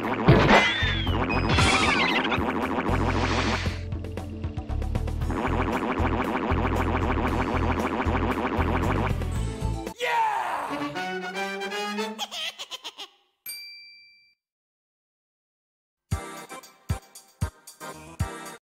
What?